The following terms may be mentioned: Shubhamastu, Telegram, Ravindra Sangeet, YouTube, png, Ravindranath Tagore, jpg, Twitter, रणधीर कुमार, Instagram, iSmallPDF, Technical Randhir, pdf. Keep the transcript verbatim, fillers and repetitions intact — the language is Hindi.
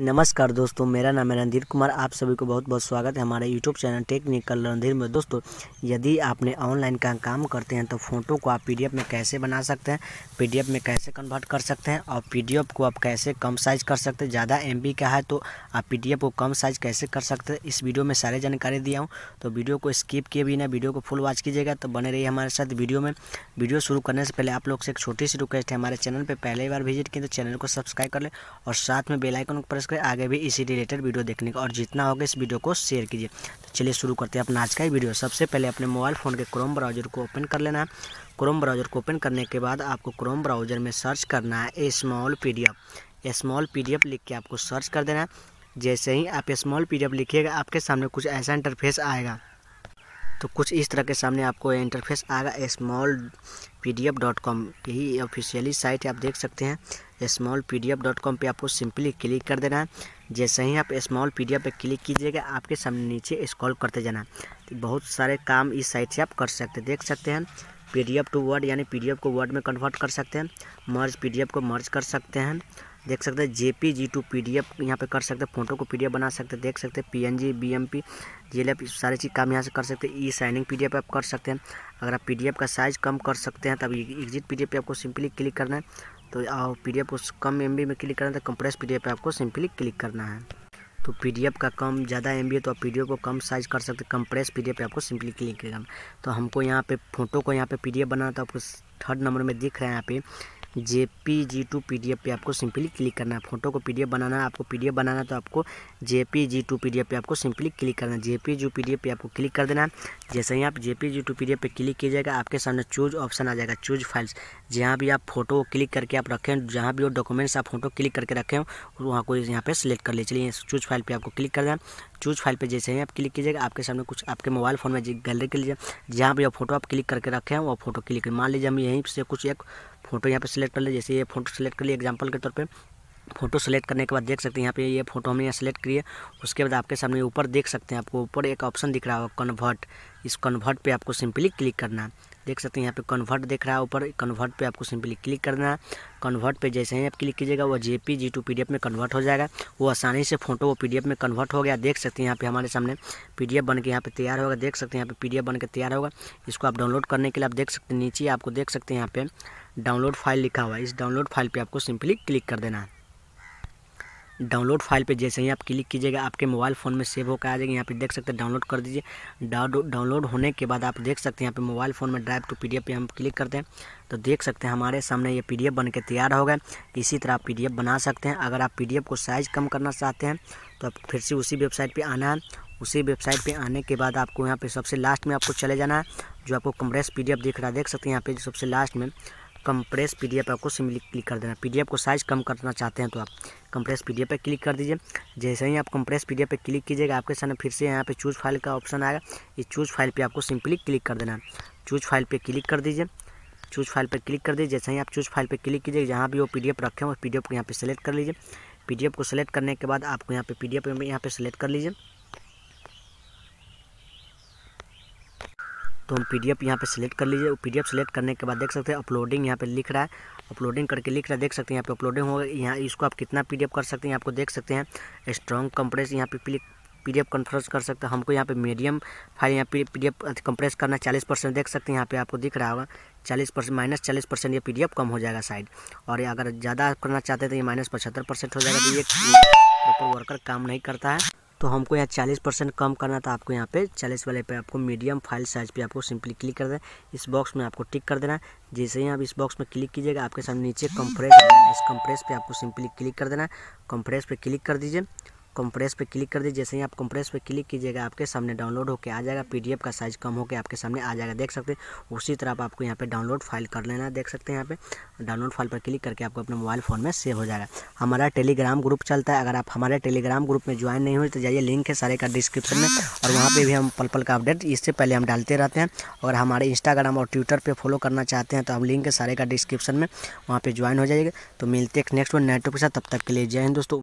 नमस्कार दोस्तों, मेरा नाम है रणधीर कुमार। आप सभी को बहुत बहुत स्वागत है हमारे यूट्यूब चैनल टेक्निकल रणधीर में। दोस्तों, यदि आपने ऑनलाइन का काम करते हैं तो फ़ोटो को आप पीडीएफ में कैसे बना सकते हैं, पीडीएफ में कैसे कन्वर्ट कर सकते हैं और पीडीएफ को आप कैसे कम साइज़ कर सकते हैं। ज़्यादा एमबी का है तो आप पीडीएफ को कम साइज़ कैसे कर सकते हैं, इस वीडियो में सारी जानकारी दिया हूँ। तो वीडियो को स्किप किए बिना वीडियो को फुल वॉच कीजिएगा, तो बने रहिए हमारे साथ वीडियो में। वीडियो शुरू करने से पहले आप लोग से एक छोटी सी रिक्वेस्ट है, हमारे चैनल पर पहली बार विजिट किए तो चैनल को सब्सक्राइब कर लें और साथ में बेल आइकन प्रेस करें आगे भी इसी रिलेटेड वीडियो देखने का, और जितना होगा इस वीडियो को शेयर कीजिए। तो चलिए शुरू करते हैं अपना आज का वीडियो। सबसे पहले अपने मोबाइल फ़ोन के क्रोम ब्राउज़र को ओपन कर लेना है। क्रोम ब्राउज़र को ओपन करने के बाद आपको क्रोम ब्राउज़र में सर्च करना है iSmallPDF। iSmallPDF लिख के आपको सर्च कर देना है। जैसे ही आप iSmallPDF लिखिएगा आपके सामने कुछ ऐसा इंटरफेस आएगा। तो कुछ इस तरह के सामने आपको इंटरफेस आएगा iSmallPDF डॉट कॉम, यही ऑफिशियली साइट है, आप देख सकते हैं। iSmallPDF डॉट कॉम पे आपको सिंपली क्लिक कर देना है। जैसे ही आप iSmallPDF पे क्लिक कीजिएगा आपके सामने नीचे स्क्रॉल करते जाना। तो बहुत सारे काम इस साइट से आप कर सकते हैं, देख सकते हैं। पीडीएफ टू वर्ड, यानी पीडीएफ को वर्ड में कन्वर्ट कर सकते हैं। मर्ज, पीडीएफ को मर्ज कर सकते हैं, देख सकते हैं। जेपीजी टू पीडीएफ यहाँ पे कर सकते हैं। फोटो को पीडीएफ बना सकते हैं, देख सकते हैं। पीएनजी, बीएमपी, जेएलएफ, सारे चीज़ काम यहाँ से कर सकते हैं। ई साइनिंग पीडीएफ आप कर सकते हैं। अगर आप पीडीएफ का साइज़ कम कर सकते हैं तब एग्जिट पीडीएफ पे आपको सिंपली क्लिक करना है। तो पीडीएफ को कम एमबी में क्लिक करना है तो कंप्रेस पीडीएफ पे आपको सिंपली क्लिक करना है। तो पीडीएफ का कम ज़्यादा एमबी है तो आप पीडीएफ को कम साइज़ कर सकते हैं। कंप्रेस पीडीएफ पे आपको सिंपली क्लिक करना। तो हमको यहाँ पे फोटो को यहाँ पे पीडीएफ बनाना था, आपको थर्ड नंबर में दिख रहा है यहाँ पे J P G to PDF पे आपको सिंपली क्लिक करना है। फोटो को पीडीएफ बनाना है, आपको पीडीएफ बनाना है तो आपको J P G to PDF पे आपको सिंपली क्लिक करना है। J P G to PDF पे आपको क्लिक कर देना है। जैसे ही आप J P G to PDF पे क्लिक कीजिएगा आपके सामने चूज ऑप्शन आ जाएगा, चूज फाइल्स। जहाँ भी आप फोटो क्लिक करके आप रखें, जहाँ भी वो डॉक्यूमेंट्स आप फोटो क्लिक करके रखें वहाँ को यहाँ पर सिलेक्ट कर ले। चलिए चूज फाइल पर आपको क्लिक कर देना। चूज फाइल पर जैसे ही आप क्लिक कीजिएगा आपके सामने कुछ आपके मोबाइल फ़ोन में गैलरी के लिए जहाँ भी आप फोटो आप क्लिक करके रखें वो फोटो क्लिक कर। मान लीजिए हम यहीं से कुछ एक फोटो यहाँ पे सिलेक्ट कर ले। जैसे ये फोटो सिलेक्ट कर लिए एग्जांपल के तौर पे। फोटो सेलेक्ट करने के बाद देख सकते हैं यहाँ पे ये फोटो हमने यहाँ सेलेक्ट किए। उसके बाद आपके सामने ऊपर देख सकते हैं, आपको ऊपर एक ऑप्शन दिख रहा होगा कन्वर्ट। इस कन्वर्ट पे आपको सिंपली क्लिक करना है। देख सकते हैं यहाँ पे कन्वर्ट दिख रहा है ऊपर, कन्वर्ट पे आपको सिंपली क्लिक करना है। कन्वर्ट पे जैसे ही आप क्लिक कीजिएगा वो जेपीजी टू पीडीएफ में कन्वर्ट हो जाएगा। वो आसानी से फोटो वो पीडीएफ में कन्वर्ट हो गया। देख सकते हैं यहाँ पे हमारे सामने पीडीएफ बन के यहाँ पे तैयार होगा। देख सकते हैं यहाँ पे पीडीएफ बन के तैयार होगा। इसको आप डाउनलोड करने के लिए आप देख सकते हैं नीचे आपको देख सकते हैं यहाँ पे डाउनलोड फाइल लिखा हुआ है। इस डाउनलोड फाइल पर आपको सिंपली क्लिक कर देना है। डाउनलोड फाइल पे जैसे ही आप क्लिक कीजिएगा आपके मोबाइल फ़ोन में सेव होकर आ जाएगी। यहाँ पे देख सकते हैं डाउनलोड कर दीजिए। डाउनलोड होने के बाद आप देख सकते हैं यहाँ पे मोबाइल फ़ोन में ड्राइव टू पीडीएफ पे हम क्लिक करते हैं तो देख सकते हैं हमारे सामने ये पीडीएफ बनके तैयार हो गए। इसी तरह आप पीडीएफ बना सकते हैं। अगर आप पीडीएफ को साइज़ कम करना चाहते हैं तो आप फिर से उसी वेबसाइट पर आना है। उसी वेबसाइट पे आने के बाद आपको यहाँ पर सबसे लास्ट में आपको चले जाना है, जो आपको कंप्रेस पीडीएफ दिख रहा है। देख सकते हैं यहाँ पर सबसे लास्ट में कंप्रेस पीडीएफ आपको सिंपली क्लिक कर देना। पीडीएफ को साइज़ कम करना चाहते हैं तो आप कंप्रेस पीडीएफ पे क्लिक कर दीजिए। जैसे ही आप कंप्रेस पीडीएफ पे क्लिक कीजिएगा आपके सामने फिर से यहाँ पे चूज फाइल का ऑप्शन आएगा। इस चूज फाइल पे आपको सिंपली क्लिक कर देना। चूज फाइल पे क्लिक कर दीजिए। चूज फाइल पे क्लिक कर दीजिए। जैसे ही आप चूज फाइल पर क्लिक कीजिए जहाँ भी वो पीडीएफ रखें उस पीडीएफ को यहाँ पर सेलेक्ट कर लीजिए। पीडीएफ को सेलेक्ट करने के बाद आपको यहाँ पर पीडीएफ यहाँ पर सेलेक्ट कर लीजिए। तो हम पीडीएफ यहाँ पे सिलेक्ट कर लीजिए। पीडीएफ सेलेक्ट करने के बाद देख सकते हैं अपलोडिंग यहाँ पे लिख रहा है, अपलोडिंग करके लिख रहा है। देख सकते हैं यहाँ पे अपलोडिंग होगा। यहाँ इसको आप कितना पीडीएफ कर सकते हैं आपको देख सकते हैं स्ट्रॉन्ग कंप्रेस यहाँ पे पीडीएफ कन्फ्रेस कर सकते हैं। हमको यहाँ पे मीडियम फाइल यहाँ पे पीडीएफ कंप्रेस करना चालीस परसेंट देख सकते हैं यहाँ पे आपको दिख रहा होगा चालीस परसेंट माइनस चालीस परसेंट ये पीडीएफ कम हो जाएगा साइड। और अगर ज़्यादा करना चाहते हैं तो ये माइनस पचहत्तर परसेंट हो जाएगा। तो ये प्रॉपर वर्कर काम नहीं करता है। तो हमको यहाँ चालीस परसेंट कम करना था। आपको यहाँ पे चालीस वाले पे आपको मीडियम फाइल साइज़ पे आपको सिंपली क्लिक कर देना। इस बॉक्स में आपको टिक कर देना। जैसे ही आप इस बॉक्स में क्लिक कीजिएगा आपके सामने नीचे कंप्रेस, इस कंप्रेस पे आपको सिंपली क्लिक कर देना। कंप्रेस पे क्लिक कर दीजिए। कंप्रेस पे क्लिक कर दीजिए। जैसे ही आप कंप्रेस पे क्लिक कीजिएगा आपके सामने डाउनलोड होकर आ जाएगा। पीडीएफ का साइज़ कम होकर आपके सामने आ जाएगा। देख सकते हैं उसी तरह आप आपको यहाँ पे डाउनलोड फाइल कर लेना। देख सकते हैं यहाँ पे डाउनलोड फाइल पर क्लिक करके आपको अपने मोबाइल फ़ोन में सेव हो जाएगा। हमारा टेलीग्राम ग्रुप चलता है। अगर आप हमारे टेलीग्राम ग्रुप में ज्वाइन नहीं हुए तो जाइए, लिंक है सारे का डिस्क्रिप्शन में। और वहाँ पर भी हम पल पल का अपडेट इससे पहले हम डालते रहते हैं। और हमारे इंस्टाग्राम और ट्विटर पर फॉलो करना चाहते हैं तो हम लिंक है सारे का डिस्क्रिप्शन में, वहाँ पर ज्वाइन हो जाइएगा। तो मिलते हैं नेक्स्ट वन नेटवर्क के साथ, तब तक के लिए जय हिंद दोस्तों।